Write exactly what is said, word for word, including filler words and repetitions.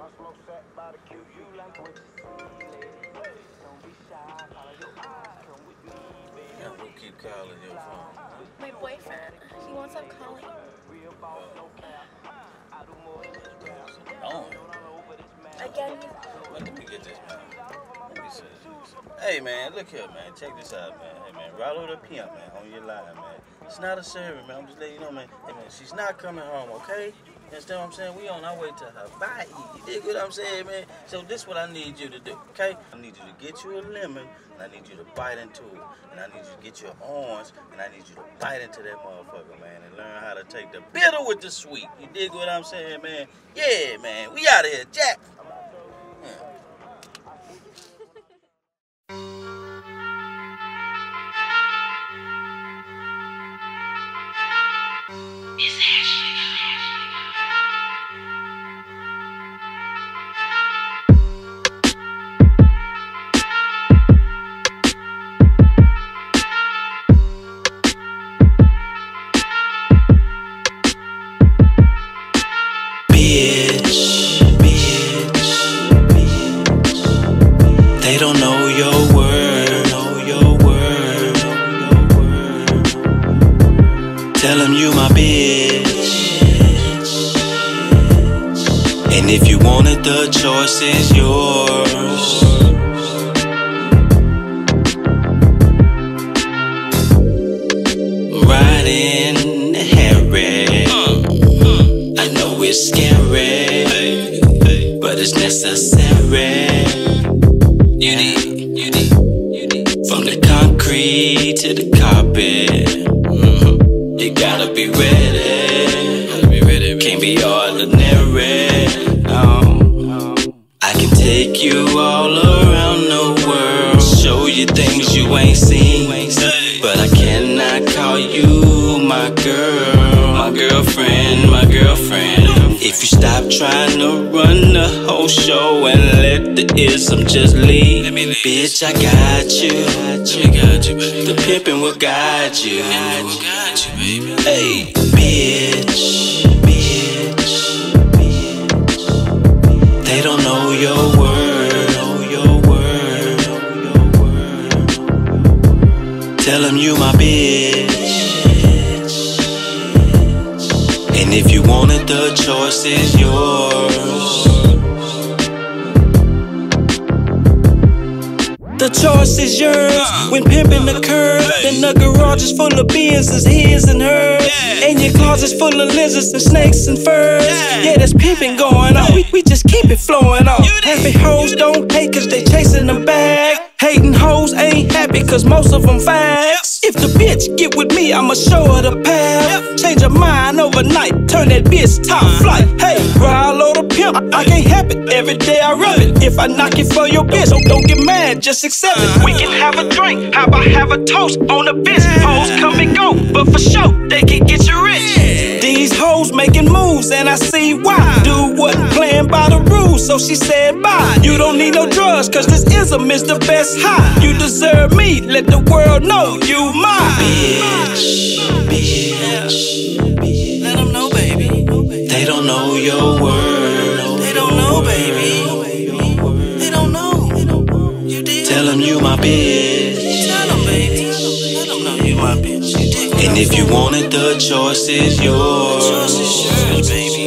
My smoke set by the Q, you like what you see, lady. Don't be shy, follow your eyes, come with me, baby. Yeah, we'll keep calling your phone. My boyfriend, he won't stop calling. Real boss, no cap. I do more than this rap. Oh. Again? Wait, let me get this, man. Let me see this. Hey, man, look here, man. Check this out, man. Hey, man, Ralo the Pimp, man, on your line, man. It's not a sermon, man. I'm just letting you know, man. Hey, man, she's not coming home, okay? You understand what I'm saying? We on our way to Hawaii. You dig what I'm saying, man? So this is what I need you to do, okay? I need you to get you a lemon, and I need you to bite into it. And I need you to get you an orange, and I need you to bite into that motherfucker, man, and learn how to take the bitter with the sweet. You dig what I'm saying, man? Yeah, man. We out of here, Jack. They don't know your word, know your word. Tell them you my bitch. And if you wanted, the choice is yours. Riding Harry, I know it's scary, but it's necessary. You need, you need, you need. From the concrete to the carpet, mm-hmm. You gotta be ready. Gotta be ready. Can't be ordinary. Oh. I can take you all around the world, show you things you ain't seen, but I cannot call you my girl, my girlfriend, my girlfriend. If you stop trying to run the whole show and let the ism just leave, let me leave. Bitch, I got you. I got you, baby. The pimpin' will guide you. Hey, bitch, bitch, bitch. They don't know your word. Know your word. Tell them you my bitch. And if you wanted, the choice is yours. The choice is yours. When pimping occurs, then the garage is full of beers, there's his and hers, and your closet's full of lizards and snakes and furs. Yeah, there's pimping going on. We, we just keep it flowing on. Happy hoes don't hate cause they chasing the bag. Hating hoes ain't happy cause most of them fags. If the bitch get with me, I'ma show her the path. Change her mind overnight, turn that bitch top flight. Hey, Ralo the Pimp, I can't help it, every day I rub it. If I knock it for your bitch, don't, don't get mad, just accept it. We can have a drink, how about have a toast on the bitch? Hoes come and go, but for sure, they can get you rich. These hoes making moves and I see why. Dude wasn't playing by the rules, so she said bye. You don't need no drugs, cause this ism is the best high. You deserve me, let the world know you mine. Bitch, bitch, bitch. Let them know, baby. They don't know your word. They don't know, baby. They don't know. You did. Tell them you my bitch. Tell them, baby. Let them know you my bitch. And if you wanted, the choice is yours. The choice is yours, baby.